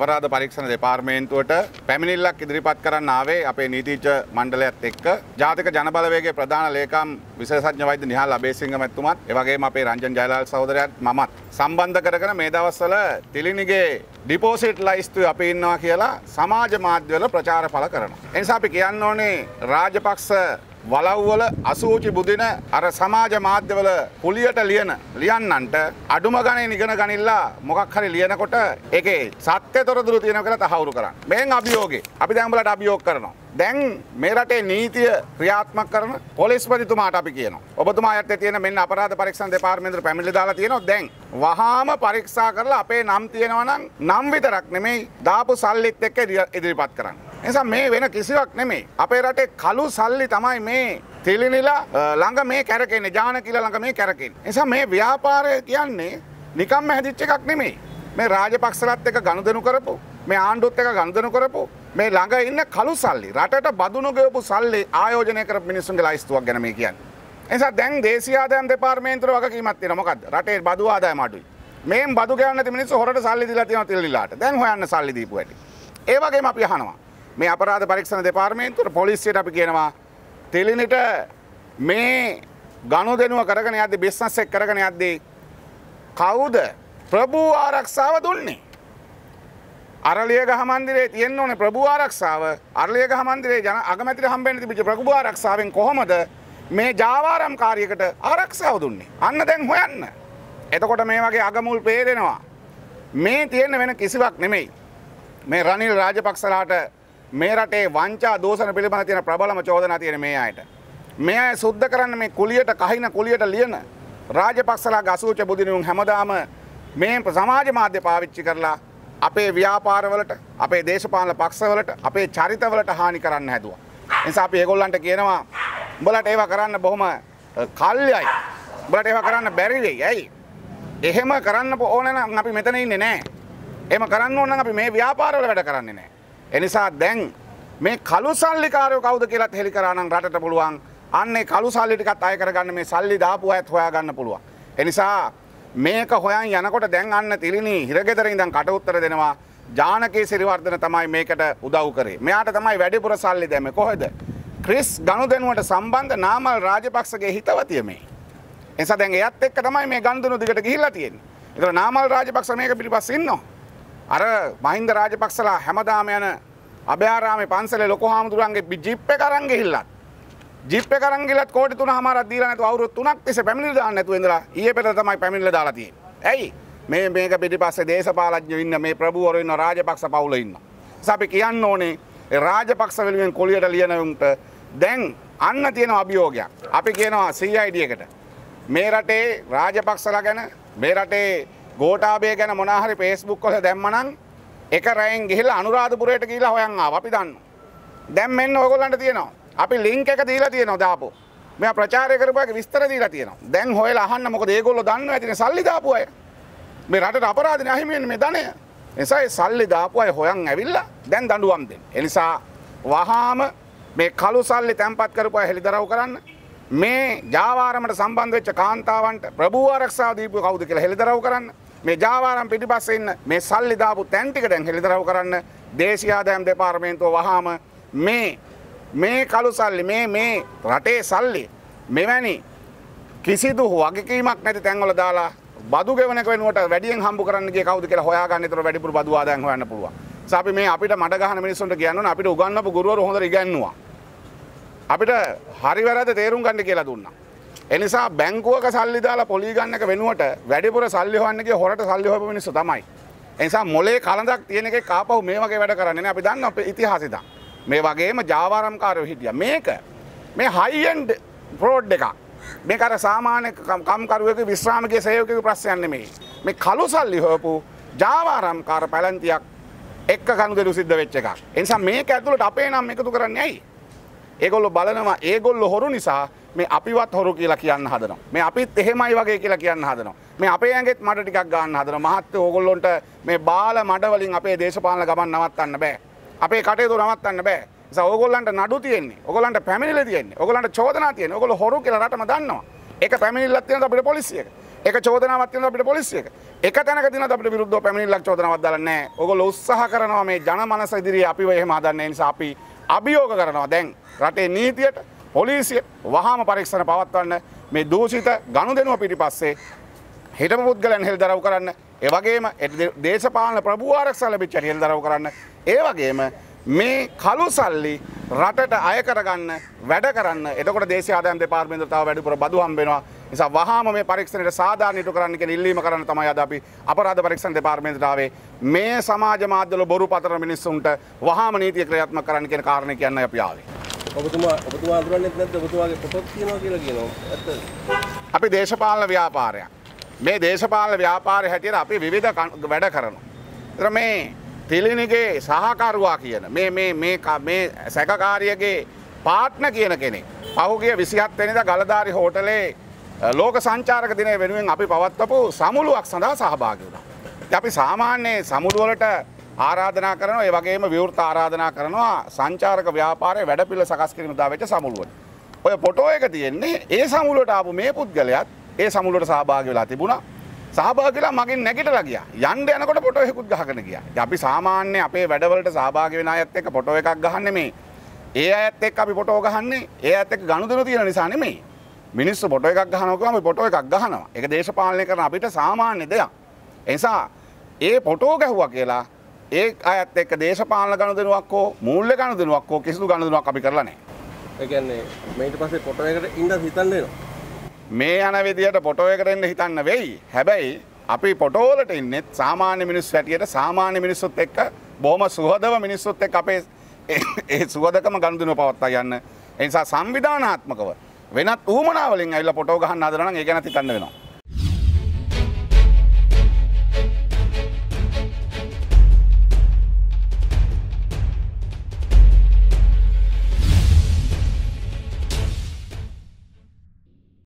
අපරාධ පරීක්ෂණ දෙපාර්තමේන්තුවට පැමිණිල්ලක් ඉදිරිපත් කරන්න ආවේ අපේ නීතිඥ මණ්ඩලයත් එක්ක ජාතික ජනබලවේගයේ ප්‍රධාන ලේකම් විශේෂඥ වෛද්‍ය නිහාල් අබේසිංහ මහත්මයාත් ඒ වගේම අපේ රංජන් ජයලාල් සහෝදරයාත් මමත් සම්බන්ධ කරගෙන මේ දවස්වල තිලිනිගේ ඩිපොසිට් ලයිස්තුවේ අපි ඉන්නවා කියලා සමාජ මාධ්‍යවල ප්‍රචාර පළ කරනවා. ඒ නිසා අපි කියන්න ඕනේ රාජපක්ෂ වලව්වල අසූචි බුදින අර සමාජ මාධ්‍යවල කුලියට ලියන්නන්ට අඩුම ගණන් ඉගෙන ගනිලා මොකක් හරි ලියනකොට ඒකේ සත්‍ය තොරතුරු තියෙනවා කියලා තහවුරු කරන්න. මේන් අභියෝගේ. අපි දැන් උඹලට අභියෝග කරනවා. දැන් මේ රටේ නීතිය ක්‍රියාත්මක කරන පොලිස්පතිතුමාට අපි කියනවා. ඔබතුමා යටතේ තියෙන මෙන්න අපරාධ පරීක්ෂණ දෙපාර්තමේන්තුවට පැමිණිලි දාලා තියෙනවා. දැන් වහාම පරීක්ෂා කරලා අපේ නම් තියෙනවා නම් නම් විතරක් නෙමෙයි දාපු සල්ලිත් එක්ක ඉදිරිපත් කරන්න. නිසා මේ වෙන කිසිවක් නෙමෙයි. අපේ රටේ කළු සල්ලි තමයි මේ තිලිනිලා ළඟ මේ කැරකෙන්නේ. ජානකිලා ළඟ මේ කැරකෙන්නේ. නිසා මේ ව්‍යාපාරය කියන්නේ නිකම්ම හැදිච්ච එකක් නෙමෙයි. මේ රාජපක්ෂලත් එක්ක ගනුදෙනු කරපො, මේ ආණ්ඩුවත් එක්ක ගනුදෙනු කරපො, මේ ළඟ ඉන්න කළු සල්ලි, රටට බදුණු ගෙවපු සල්ලි ආයෝජනය කරපු මිනිස්සුන්ගේ ලයිස්තුවක් ගැන මේ කියන්නේ. නිසා දැන් දේශීය ආදායම් දෙපාර්තමේන්තුවේ වගකීමක් තියෙනවා. මොකද්ද? රටේ බදු ආදායම අඩුයි. මේන් බදු ගෑවන්නේ නැති මිනිස්සු හොරට සල්ලි දීලා තියෙනවා තිලිනිලාට. දැන් හොයන්න සල්ලි දීපු වැඩි. ඒ වගේම අපි අහනවා මේ අපරාධ පරීක්ෂණ දෙපාර්තමේන්තුවට පොලිසියට අපි කියනවා තිලිනිට මේ ගනුදෙනුව කරගෙන යද්දී බිස්නස් එක කරගෙන යද්දී කවුද ප්‍රභූ ආරක්ෂාව දුන්නේ? අරලියගහ මන්දිරේ තියෙන්න ඕනේ ප්‍රභූ ආරක්ෂාව. අරලියගහ මන්දිරේ ජන අගමැතිට හම්බෙන්න තිබිච්ච ප්‍රභූ ආරක්ෂාවෙන් කොහොමද මේ ජාවාරම් කාර්යයකට ආරක්ෂාව දුන්නේ? අන්න දැන් හොයන්න. එතකොට මේ වගේ අගමුල් පේරෙනවා. මේ තියෙන වෙන කිසිවක් නෙමෙයි. මේ රනිල් රාජපක්ෂලාට මේ රටේ වංචා දෝෂන පිළිබඳ තියෙන ප්‍රබලම චෝදනා තියෙන මේ අයට. මේ අය සුද්ධ කරන්න මේ කුලියට කහින කුලියට ලියන රාජපක්ෂලාගේ අසූචි බුදිනුන් හැමදාම මේ සමාජ මාධ්‍ය පාවිච්චි කරලා අපේ ව්‍යාපාරවලට, අපේ දේශපාලන පක්ෂවලට, අපේ චරිතවලට හානි කරන්න හැදුවා. ඒ නිසා අපි ඒගොල්ලන්ට කියනවා උඹලට ඒවා කරන්න බොහොම කල්යයි. උඹලට ඒවා කරන්න බැරි වෙයි. ඇයි? එහෙම කරන්න ඕන නම් අපි මෙතන ඉන්නේ නැහැ. එහෙම කරන්න ඕන නම් අපි මේ ව්‍යාපාරවල වැඩ කරන්නේ නැහැ. එනිසා දැන් මේ කළු සල්ලි කාර්යෝ කවුද කියලාත් හෙලි කරා නම් රටට පුළුවන් අන්නේ කළු සල්ලි ටිකත් අය කරගන්න මේ සල්ලි දාපු අයත් හොයා ගන්න පුළුවන්. එනිසා මේක හොයන් යනකොට දැන් අන්න තිලිනි හිරගෙදර ඉඳන් කට උත්තර දෙනවා ජානකේ සිරිවර්ධන තමයි මේකට උදව් කරේ. මෙයාට තමයි වැඩිපුර සල්ලි දැම්මේ. කොහෙද? ක්‍රිස් ගනුදෙනුවට සම්බන්ධ නාමල් රාජපක්ෂගේ හිතවතිය මේ. එනිසා දැන් එයත් එක්ක තමයි මේ ගනුදෙනුව දිගට ගිහිල්ලා තියෙන්නේ. ඒතර නාමල් රාජපක්ෂ මේක පිටිපස්සේ ඉන්නවා. අර මහින්ද රාජපක්ෂලා හැමදාම යන අභයාරාමේ පන්සලේ ලොකු හාමුදුරන්ගේ ජීප් එක අරන් ගිහිල්ලත් කෝටි 3ක් දීලා නැතුව අවුරුදු 3ක් තිස්සේ පැමිණිලි දාන්න නැතුව ඉඳලා ඊයේ පෙරේද තමයි පැමිණිලි දාලා තියෙන්නේ. ඇයි? මේක පිටිපස්සේ දේශපාලඥයෝ ඉන්න, මේ ප්‍රභූවරු ඉන්න, රාජපක්ෂ පවුල ඉන්න. ඒසාව අපි කියන්න ඕනේ ඒ රාජපක්ෂ වෙනුවෙන් කොළියට ලියනවුන්ට දැන් අන්න තියෙන අභියෝගයක්. අපි කියනවා CID එකට මේ රටේ රාජපක්ෂලා ගැන, මේ රටේ ගෝඨාභය ගැන මොනවා හරි Facebook වල දැම්මනම් එක රැයෙන් ගිහිල්ලා අනුරාධපුරයට ගිහිල්ලා හොයන් ආවා අපි දන්නවා. දැන් මෙන්න ඔයගොල්ලන්ට තියෙනවා. අපි ලින්ක් එක දීලා තියෙනවා දාපෝ. මෙයා ප්‍රචාරය කරපුවාගේ විස්තර දීලා තියෙනවා. දැන් හොයලා අහන්න මොකද ඒගොල්ලෝ දන්නවා ඇතිනේ සල්ලි දාපු අය. මේ රටට අපරාධනේ අහිමි වෙන්නේ මේ ධනය. එනිසා ඒ සල්ලි දාපු අය හොයන් ඇවිල්ලා දැන් දඬුවම් දෙන්න. ඒ නිසා වහාම මේ කළු සල්ලි තැම්පත් කරපු අය හෙළිදරව් කරන්න. මේ ජාවාරමට සම්බන්ධ වෙච්ච කාන්තාවන්ට ප්‍රභූ ආරක්ෂාව දීපු කවුද කියලා හෙළිදරව් කරන්න. මේ ජාවාරම් පිටිපස්සේ ඉන්න මේ සල්ලි දාපු තැන් ටික දැන් හෙළිදරව් කරන්න. දේශීය ආදායම් දෙපාර්තමේන්තුව වහාම මේ කළු සල්ලි මේ රටේ සල්ලි මෙවැනි කිසිදු වගකීමක් නැති තැන්වල දාලා බදු ගෙවන එක වෙනුවට වැඩියෙන් හම්බ කරන්න ගිය කවුද කියලා හොයාගන්න. ඒතර වැඩිපුර බදු ආදායම් හොයන්න පුළුවන්. ඒස අපි මේ අපිට මඩ ගහන මිනිස්සුන්ට කියන්න ඕන අපිට උගන්වපු ගුරුවරු හොඳට ඉගැන්නුවා. අපිට හරි වැරද්ද තේරුම් ගන්න කියලා දුන්නා. එනිසා බැංකුවක සල්ලි දාලා පොලි ගන්න එක වෙනුවට වැඩිපුර සල්ලි හොයන්න ගිය හොරට සල්ලි හොයපු මිනිස්සු තමයි. එනිසා මොලේ කලඳක් තියෙන එකේ කාපහු මේ වගේ වැඩ කරන්නේ නේ. අපි දන්නවා අපේ ඉතිහාසෙ දා. මේ වගේම ජාවාරම්කාරයෝ හිටියා. මේ හයි එන්ඩ් ෆ්‍රෝඩ් එකක්. මේක අර සාමාන්‍ය කම්කරුවෙකුගේ විශ්‍රාමකයේ සේවකයෙකුගේ ප්‍රශ්නයක් නෙමෙයි. මේ කළු සල්ලි හොයපු ජාවාරම්කාර පැලැන්තියක් එක්ක ගනුදෙනු සිද්ධ වෙච්ච එකක්. එනිසා මේක ඇතුළට අපේ නම් එකතු කරන්නේ ඇයි? ඒගොල්ලෝ බලනවා ඒගොල්ලෝ හොරු නිසා මේ අපිවත් හොරු කියලා කියන්න හදනවා. මේ අපිත් එහෙමයි වගේ කියලා කියන්න හදනවා. මේ අපේ ඇඟෙත් මඩ ටිකක් ගන්න හදනවා. මහත්තයෝ ඕගොල්ලොන්ට මේ බාල මඩ වලින් අපේ දේශපාලන ගමන් නවත්තන්න බෑ. අපේ කටයුතු නවත්තන්න බෑ. ඒ නිසා ඕගොල්ලන්ට නඩු තියෙන්නේ. ඕගොල්ලන්ට පැමිණිල්ල තියෙන්නේ. ඕගොල්ලන්ට චෝදනා තියෙන්නේ. ඕගොල්ලෝ හොරු කියලා රටම දන්නවා. ඒක පැමිණිල්ලක් තියෙනවා අපේ පොලිසියට. ඒක චෝදනාවක් තියෙනවා අපිට පොලිසියක. එක තැනක තියෙනවා අපිට විරුද්ධව පැමිණිල්ලක් චෝදනාවක් දාලා නැහැ. ඕගොල්ලෝ උත්සාහ කරනවා මේ ජනමනස ඉදිරියේ අපිව එහෙම හදන්න. ඒ නිසා අපි අභියෝග කරනවා දැන් රටේ නීතියට, පොලිසියට වහාම පරීක්ෂණ පවත්වන්න. මේ දූෂිත ගනුදෙනුව පිටිපස්සේ හිටපු පුද්ගලයන් හෙළිදරව් කරන්න. ඒ වගේම දේශපාලන ප්‍රභූ ආරක්ෂා ලැබිච්ච හෙළිදරව් කරන්න. ඒ වගේම මේ කළු සල්ලි රටට අය කරගන්න වැඩ කරන්න. එතකොට දේශීය ආදායම් දෙපාර්තමේන්තුවට තව වැඩිපුර බදු හම්බ වෙනවා. නිසා වහාම මේ පරීක්ෂණයට සාධාරණීකරණය කරන්න කියන ඉල්ලීම කරන්න තමයි අද අපි අපරාධ පරීක්ෂණ දෙපාර්තමේන්තුවට ආවේ. මේ සමාජ මාධ්‍යවල බොරු පතර මිනිස්සුන්ට වහාම නීතිය ක්‍රියාත්මක කරන්න කියන කාරණේ කියන්නයි අපි ආවේ. ඔබතුමා අඳුරන්නේ නැද්ද? ඔබතුමාගේ පොතක් තියෙනවා කියලා කියනවා. ඇත්ත. අපි දේශපාලන ව්‍යාපාරයක්. මේ දේශපාලන ව්‍යාපාරයේ හැටියට අපි විවිධ වැඩ කරනවා. ඒතර මේ තිලිනිගේ සහකරුවා කියන මේ සැකකාරියගේ පාර්ට්නර් කියන කෙනෙක් පහුගිය 27 වෙනිදා ගලදාරි හෝටලේ ලෝක සංචාරක දිනය වෙනුවෙන් අපි පවත්වපු සමුළුවක් සඳහා සහභාගී වුණා. ඉතින් අපි සාමාන්‍ය සමුළු වලට ආරාධනා කරනවා, ඒ වගේම විවෘත ආරාධනා කරනවා සංචාරක ව්‍යාපාරයේ වැඩපිළිවෙල සකස් කිරීම දා වෙච්ච සමුළුවට. ඔය ෆොටෝ එක තියෙන්නේ ඒ සමුළුවට ආපු මේ පුද්ගලයාත් ඒ සමුළුවට සහභාගී වෙලා තිබුණා. සහභාගීලා මගෙන් නැගිටලා ගියා. යන්න යනකොට ෆොටෝ එකකුත් ගහගෙන ගියා. ඉතින් අපි සාමාන්‍ය අපේ වැඩවලට සහභාගී වෙන අයත් එක්ක ෆොටෝ එකක් ගහන්නේ මේ. ඒ අයත් එක්ක අපි ෆොටෝ ගහන්නේ ඒ අයත් එක්ක ගනුදෙනු තියෙන නිසා නෙමෙයි. මිනිස්සු ෆොටෝ එකක් ගහනවා කියවම අපි ෆොටෝ එකක් ගහනවා. ඒක දේශපාලනය කරන අපිට සාමාන්‍ය දෙයක්. ඒ නිසා ඒ ෆොටෝ ගැහුවා කියලා ඒ අයත් එක්ක දේශපාලන ගනුදෙනුවක් හෝ මූල්‍ය ගනුදෙනුවක් හෝ කිසිදු ගනුදෙනුවක් අපි කරලා නැහැ. ඒ කියන්නේ මේ ඊට පස්සේ ෆොටෝ එකට ඉඳ හිතන්න වෙනවා. මේ යන විදියට ෆොටෝ එකට එන්න හිතන්න වෙයි. හැබැයි අපි ෆොටෝ වලට ඉන්නේ සාමාන්‍ය මිනිස්සු හැටියට, සාමාන්‍ය මිනිස්සුත් එක්ක බොහොම සුහදව මිනිස්සුත් එක්ක අපේ ඒ සුහදකම ගනුදෙනුව පවත්වා යන්න. ඒ නිසා සංවිධානාත්මකව වෙනත් උමනාවලින් ඇවිල්ලා ෆොටෝ ගහන්න හදනවා නම් ඒක ගැන හිතන්න වෙනවා.